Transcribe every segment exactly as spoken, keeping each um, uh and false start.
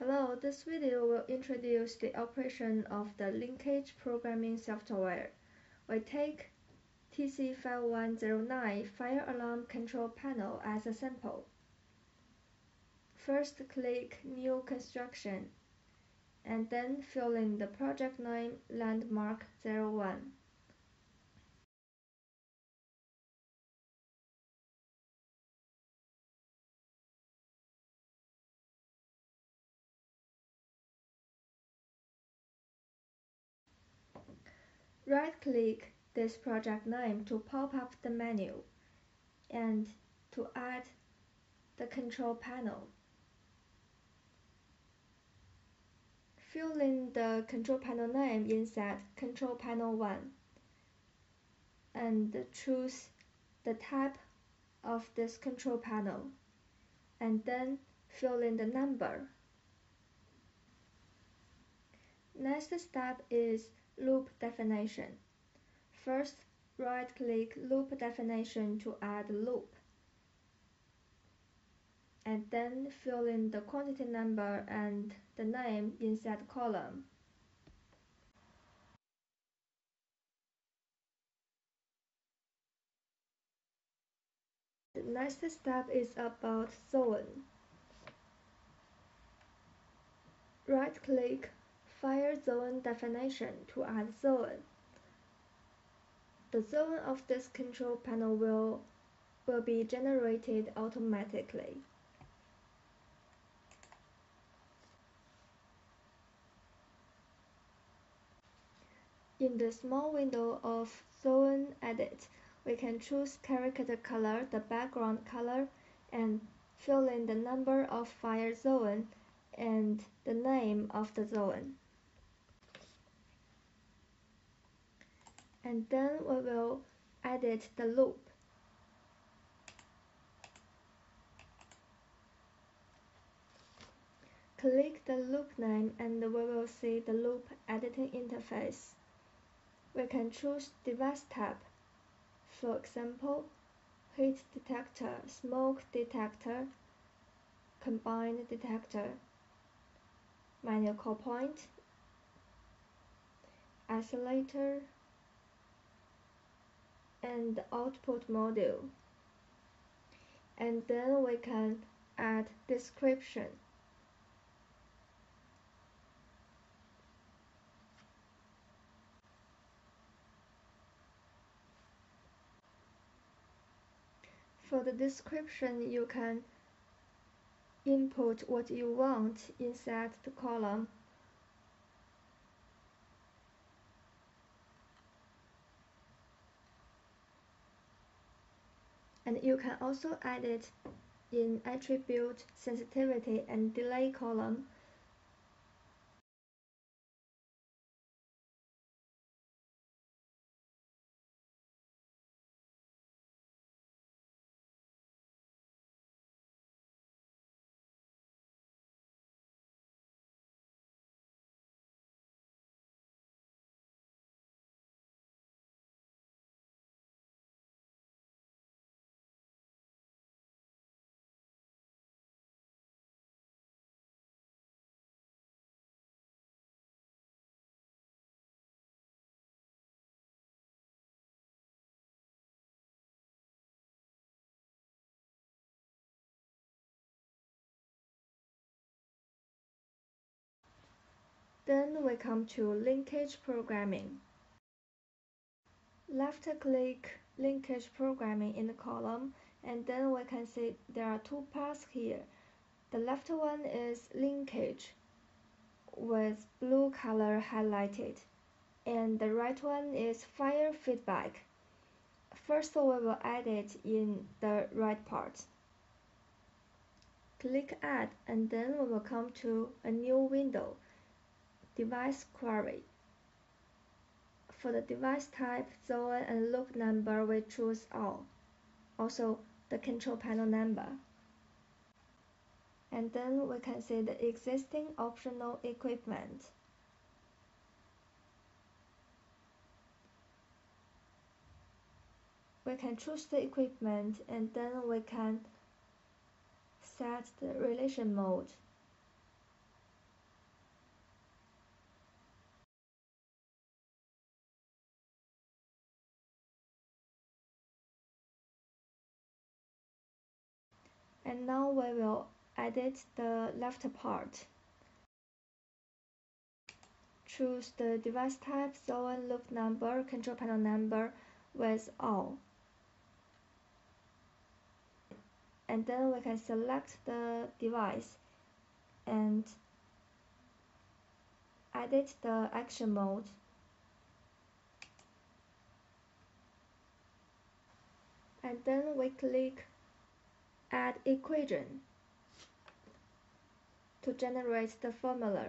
Hello, this video will introduce the operation of the linkage programming software. We take T C five one zero nine fire alarm control panel as a sample. First click New Construction, and then fill in the project name Landmark zero one. Right-click this project name to pop up the menu and to add the control panel. Fill in the control panel name inside Control Panel one and choose the type of this control panel, and then fill in the number. Next step is loop definition. First, right-click loop definition to add loop, and then fill in the quantity number and the name inside column. The next step is about zone. Right-click Fire zone definition to add zone. The zone of this control panel will, will be generated automatically. In the small window of Zone Edit, we can choose character color, the background color, and fill in the number of fire zone and the name of the zone. And then we will edit the loop. Click the loop name and we will see the loop editing interface. We can choose device type. For example, heat detector, smoke detector, combined detector, manual call point, isolator, and the output module. And then we can add description. For the description, you can input what you want inside the column. And you can also edit in attribute, sensitivity, and delay column. Then we come to linkage programming. Left-click linkage programming in the column, and then we can see there are two paths here. The left one is linkage with blue color highlighted, and the right one is fire feedback. First we will add it in the right part. Click Add, and then we will come to a new window. Device query. For the device type, zone, and loop number, we choose all. Also, the control panel number. And then we can see the existing optional equipment. We can choose the equipment, and then we can set the relation mode. And now we will edit the left part. Choose the device type, zone, loop number, control panel number with all. And then we can select the device and edit the action mode. And then we click Add Equation to generate the formula.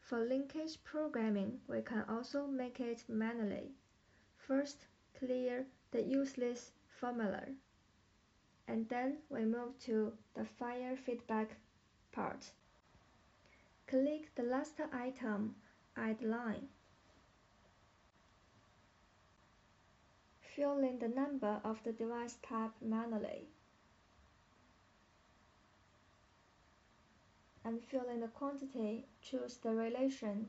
For linkage programming, we can also make it manually. First, clear the useless formula. And then we move to the fire feedback part. Click the last item, Add Line. Fill in the number of the device type manually. And fill in the quantity, choose the relation.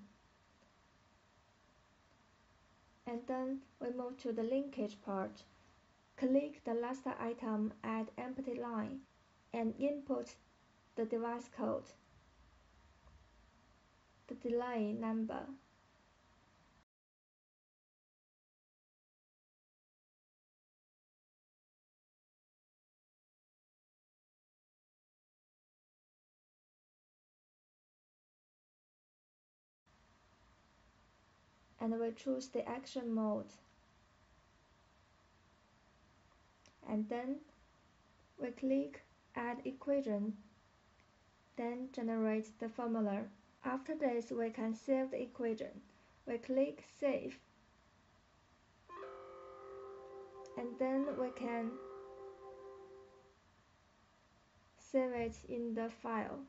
And then we move to the linkage part. Click the last item, Add Empty Line, and input the device code, the delay number. And we choose the action mode. And then we click Add Equation, then generate the formula. After this, we can save the equation. We click Save. And then we can save it in the file.